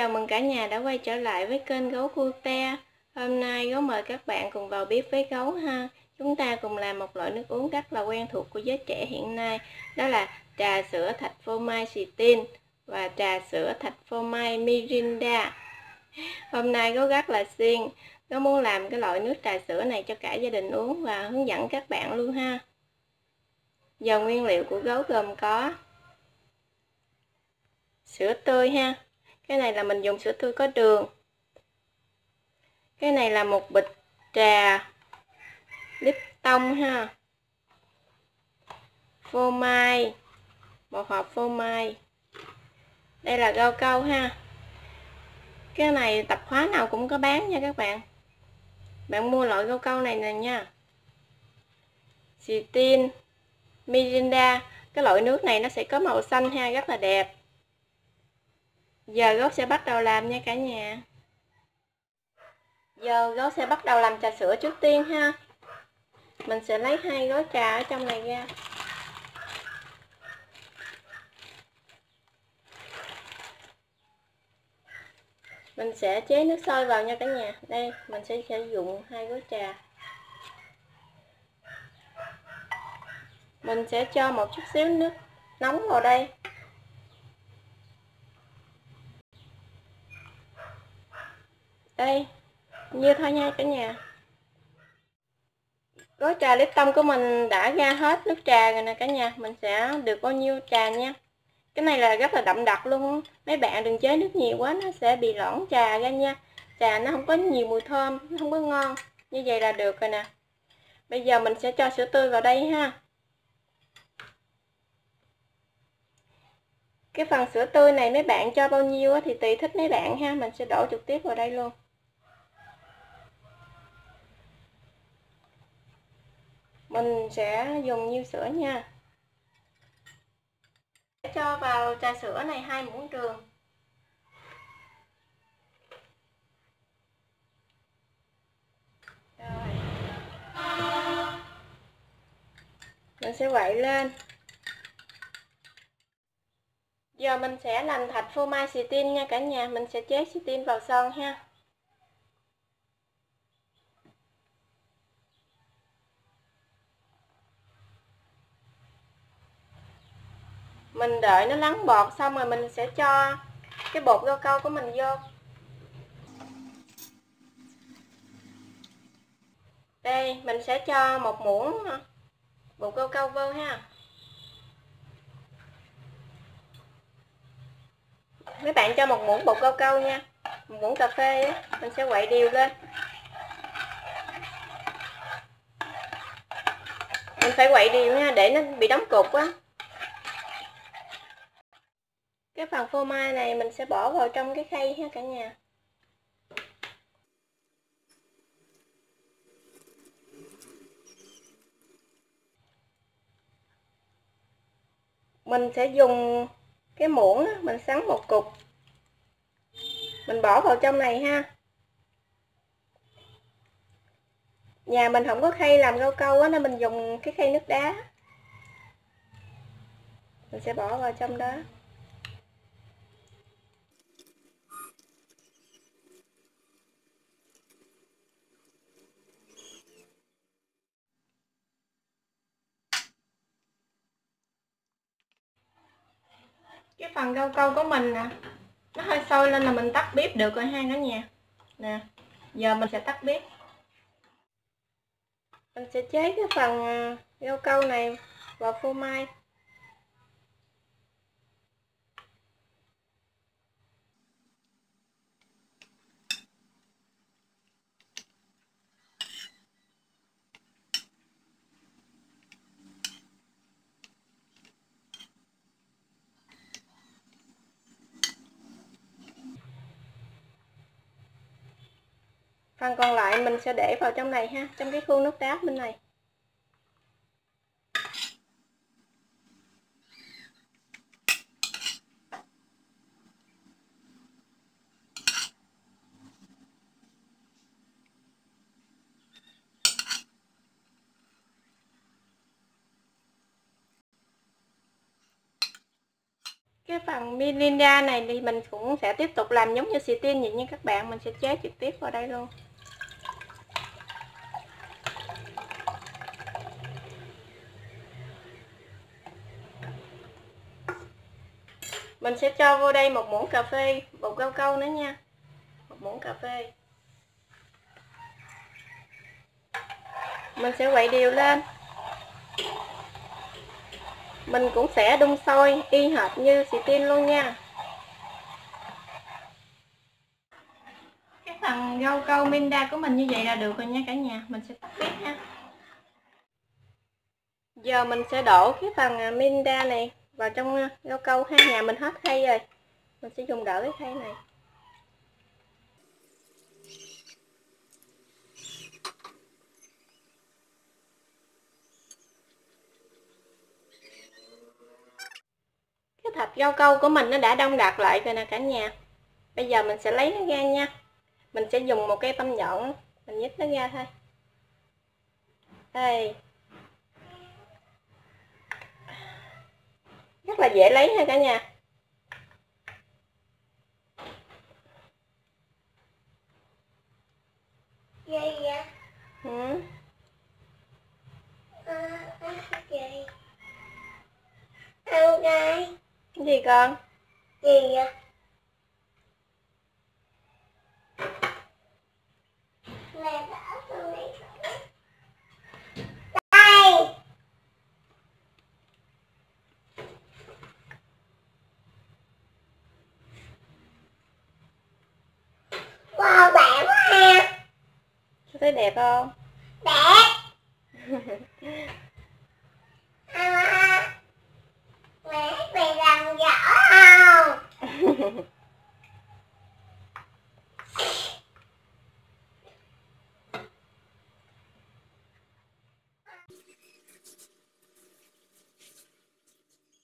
Chào mừng cả nhà đã quay trở lại với kênh Gấu Kute. Hôm nay Gấu mời các bạn cùng vào bếp với Gấu ha. Chúng ta cùng làm một loại nước uống rất là quen thuộc của giới trẻ hiện nay. Đó là trà sữa thạch phô mai Sting và trà sữa thạch phô mai Mirinda. Hôm nay Gấu rất là siêng. Gấu muốn làm cái loại nước trà sữa này cho cả gia đình uống và hướng dẫn các bạn luôn ha. Giờ nguyên liệu của Gấu gồm có sữa tươi ha. Cái này là mình dùng sữa tươi có đường. Cái này là một bịch trà Lipton ha. Phô mai, một hộp phô mai. Đây là rau câu ha. Cái này tạp hóa nào cũng có bán nha các bạn. Bạn mua loại rau câu này nè nha. Sting, Mirinda. Cái loại nước này nó sẽ có màu xanh ha, rất là đẹp. Giờ Gấu sẽ bắt đầu làm nha cả nhà. Giờ Gấu sẽ bắt đầu làm trà sữa trước tiên ha. Mình sẽ lấy hai gói trà ở trong này ra. Mình sẽ chế nước sôi vào nha cả nhà. Đây, mình sẽ sử dụng hai gói trà. Mình sẽ cho một chút xíu nước nóng vào đây. Đây, như thôi nha cả nhà. Gói trà Lipton của mình đã ra hết nước trà rồi nè cả nhà. Mình sẽ được bao nhiêu trà nha. Cái này là rất là đậm đặc luôn. Mấy bạn đừng chế nước nhiều quá, nó sẽ bị loãng trà ra nha. Trà nó không có nhiều mùi thơm, nó không có ngon. Như vậy là được rồi nè. Bây giờ mình sẽ cho sữa tươi vào đây ha. Cái phần sữa tươi này mấy bạn cho bao nhiêu thì tùy thích mấy bạn ha. Mình sẽ đổ trực tiếp vào đây luôn. Mình sẽ dùng nhiêu sữa nha. Để cho vào trà sữa này 2 muỗng đường. Rồi. Mình sẽ quậy lên. Giờ mình sẽ làm thạch phô mai Sting nha cả nhà. Mình sẽ chế Sting vào son ha. Mình đợi nó lắng bọt xong rồi mình sẽ cho cái bột rau câu của mình vô. Đây, mình sẽ cho một muỗng bột rau câu vô ha. Mấy bạn cho một muỗng bột rau câu nha. Một muỗng cà phê ấy. Mình sẽ quậy đều lên. Mình phải quậy đều nha, để nó bị đóng cục quá. Cái phần phô mai này mình sẽ bỏ vào trong cái khay ha cả nhà. Mình sẽ dùng cái muỗng đó, mình sắn một cục. Mình bỏ vào trong này ha. Nhà mình không có khay làm rau câu á, nên mình dùng cái khay nước đá. Mình sẽ bỏ vào trong đó. Cái phần rau câu của mình nè, nó hơi sôi lên là mình tắt bếp được rồi ha cả nhà. Nè, giờ mình sẽ tắt bếp. Mình sẽ chế cái phần rau câu này vào phô mai. Phần còn lại mình sẽ để vào trong này ha, trong cái khuôn nước đá bên này. Cái phần Mirinda này thì mình cũng sẽ tiếp tục làm giống như xì tin vậy, nhưng các bạn mình sẽ chế trực tiếp vào đây luôn. Mình sẽ cho vô đây một muỗng cà phê, bột cao câu nữa nha. Một muỗng cà phê. Mình sẽ quậy đều lên. Mình cũng sẽ đun sôi y hệt như xì tin luôn nha. Cái phần rau câu Mirinda của mình như vậy là được rồi nha cả nhà. Mình sẽ tắt bếp nha. Giờ mình sẽ đổ cái phần Mirinda này vào trong rau câu. Hai nhà mình hết khay rồi, mình sẽ dùng đỡ cái khay này. Cái thạch rau câu của mình nó đã đông đặc lại rồi nè cả nhà. Bây giờ mình sẽ lấy nó ra nha. Mình sẽ dùng một cái tăm nhọn, mình nhích nó ra thôi. Đây, rất là dễ lấy ha cả nhà. Gì vậy? Ừ. Gì? Ăn đây. Gì con? Gì vậy? Mẹ bảo con lấy. Thấy đẹp không? Đẹp. À, mẹ mày làm rõ không? Gì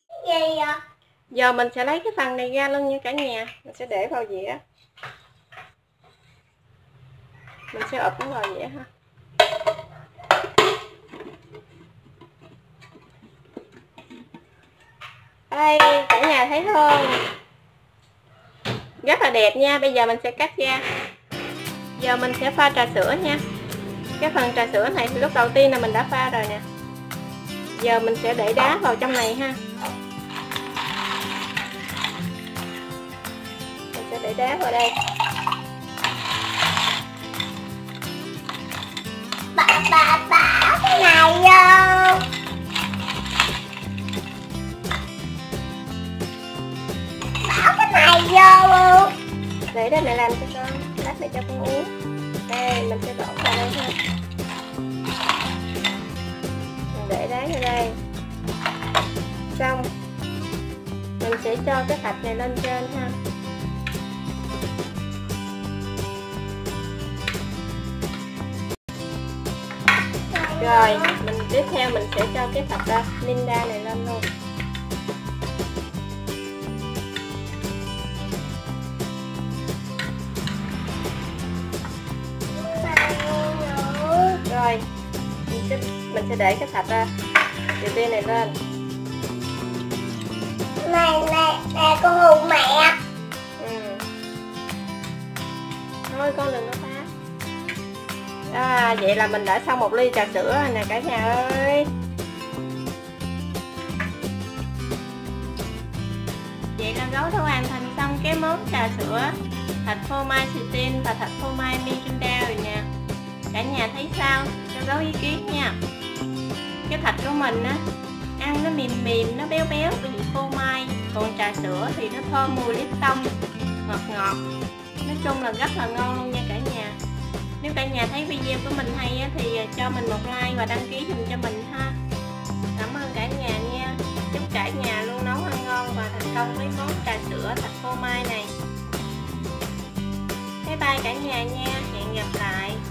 vậy? Giờ mình sẽ lấy cái phần này ra luôn nha cả nhà. Mình sẽ để vào dĩa. Mình sẽ ập nó vào vậy ha. Đây, cả nhà thấy không? Rất là đẹp nha. Bây giờ mình sẽ cắt ra. Giờ mình sẽ pha trà sữa nha. Cái phần trà sữa này lúc đầu tiên là mình đã pha rồi nè. Giờ mình sẽ để đá vào trong này ha. Mình sẽ để đá vào đây. Bà cái này vô. Bảo cái này vô luôn. Để đây mẹ làm cho con. Lát mẹ cho con uống. Đây mình sẽ đổ vào đây thôi. Mình để đá vào đây. Xong. Mình sẽ cho cái thạch này lên trên ha. Rồi, mình tiếp theo mình sẽ cho cái thạch Mirinda này lên luôn. Rồi, mình sẽ để cái thạch Mirinda này lên. Này con hùng mẹ. Ừ. Thôi con đừng có. À, vậy là mình đã xong một ly trà sữa rồi nè cả nhà ơi. Vậy là gấu đã hoàn thành xong cái món trà sữa thạch phô mai Sting và thạch phô mai Mirinda rồi nè. Cả nhà thấy sao? Cho gấu ý kiến nha. Cái thạch của mình á, ăn nó mềm mềm, nó béo béo vì phô mai. Còn trà sữa thì nó thơm mùi Lipton, ngọt ngọt. Nói chung là rất là ngon luôn nha cả nhà. Nếu cả nhà thấy video của mình hay thì cho mình một like và đăng ký dùm cho mình ha. Cảm ơn cả nhà nha. Chúc cả nhà luôn nấu ăn ngon và thành công với món trà sữa thạch phô mai này. Bye bye cả nhà nha. Hẹn gặp lại.